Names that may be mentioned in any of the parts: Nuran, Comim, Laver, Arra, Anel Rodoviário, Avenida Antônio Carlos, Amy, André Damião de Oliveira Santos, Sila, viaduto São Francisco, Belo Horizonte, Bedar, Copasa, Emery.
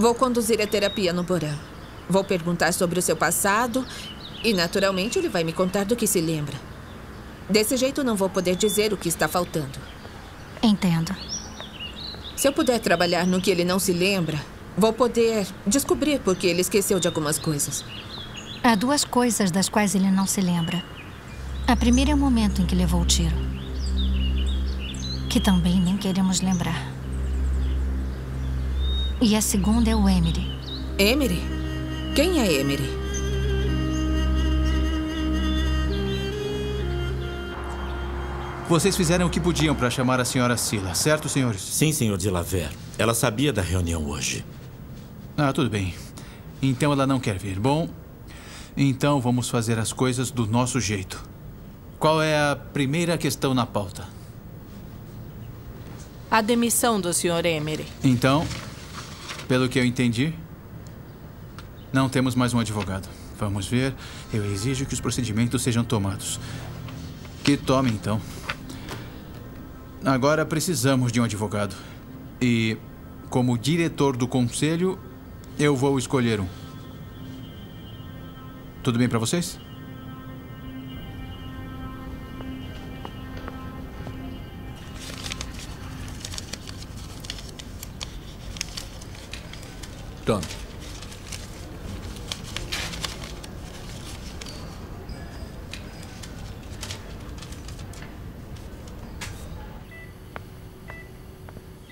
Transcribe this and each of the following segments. Vou conduzir a terapia no porão. Vou perguntar sobre o seu passado e, naturalmente, ele vai me contar do que se lembra. Desse jeito, não vou poder dizer o que está faltando. Entendo. Se eu puder trabalhar no que ele não se lembra, vou poder descobrir por que ele esqueceu de algumas coisas. Há duas coisas das quais ele não se lembra. A primeira é o momento em que levou o tiro, que também nem queremos lembrar. E a segunda é o Emery. Emery? Quem é Emery? Vocês fizeram o que podiam para chamar a senhora Sila, certo, senhores? Sim, senhor de Laver. Ela sabia da reunião hoje. Ah, tudo bem. Então ela não quer vir. Bom, então vamos fazer as coisas do nosso jeito. Qual é a primeira questão na pauta? A demissão do senhor Emery. Então, pelo que eu entendi, não temos mais um advogado. Vamos ver. Eu exijo que os procedimentos sejam tomados. Que tome, então. Agora precisamos de um advogado. E, como diretor do conselho, eu vou escolher um. Tudo bem para vocês? Tome.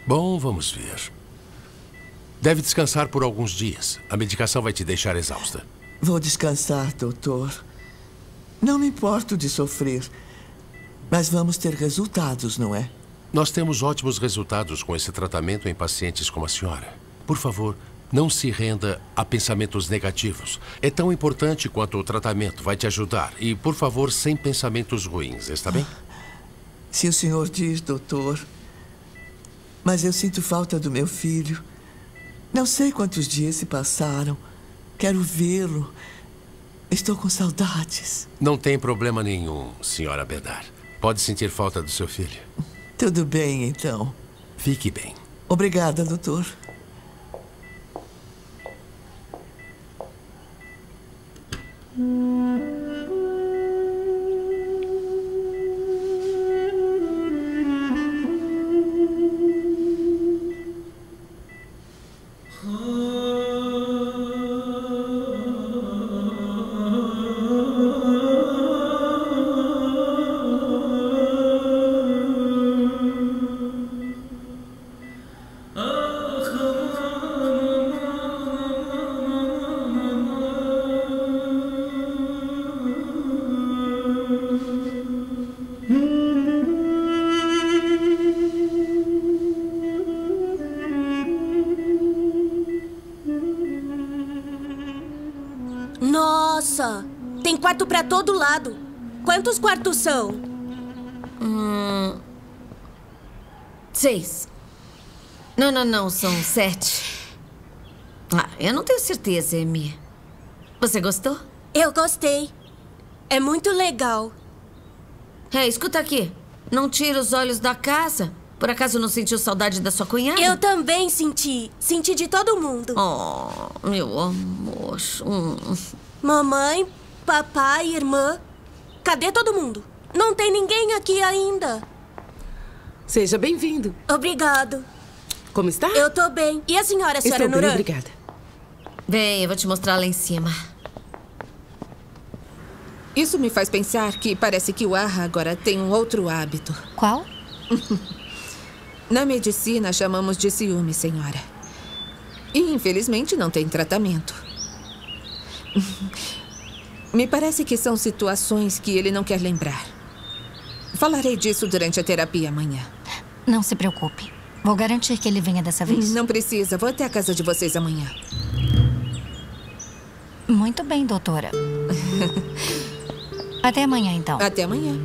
Bom, vamos ver. Deve descansar por alguns dias. A medicação vai te deixar exausta. Vou descansar, doutor. Não me importo de sofrer. Mas vamos ter resultados, não é? Nós temos ótimos resultados com esse tratamento em pacientes como a senhora. Por favor, não se renda a pensamentos negativos. É tão importante quanto o tratamento. Vai te ajudar. E, por favor, sem pensamentos ruins, está bem? Se o senhor diz, doutor. Mas eu sinto falta do meu filho. Não sei quantos dias se passaram. Quero vê-lo. Estou com saudades. Não tem problema nenhum, senhora Bedar. Pode sentir falta do seu filho. Tudo bem, então. Fique bem. Obrigada, doutor. Nossa, tem quarto pra todo lado. Quantos quartos são? 6. Não, são 7. Ah, eu não tenho certeza, Amy. Você gostou? Eu gostei. É muito legal. É, escuta aqui. Não tira os olhos da casa. Por acaso não sentiu saudade da sua cunhada? Eu também senti. Senti de todo mundo. Oh, meu amor. Mamãe, papai, irmã. Cadê todo mundo? Não tem ninguém aqui ainda. Seja bem-vindo. Obrigado. Como está? Eu tô bem. E a senhora, senhora Nuran? Estou bem, obrigada. Bem, eu vou te mostrar lá em cima. Isso me faz pensar que parece que o Arra agora tem um outro hábito. Qual? Na medicina, chamamos de ciúme, senhora. E, infelizmente, não tem tratamento. Me parece que são situações que ele não quer lembrar. Falarei disso durante a terapia amanhã. Não se preocupe. Vou garantir que ele venha dessa vez. Não precisa. Vou até a casa de vocês amanhã. Muito bem, doutora. Até amanhã, então. Até amanhã.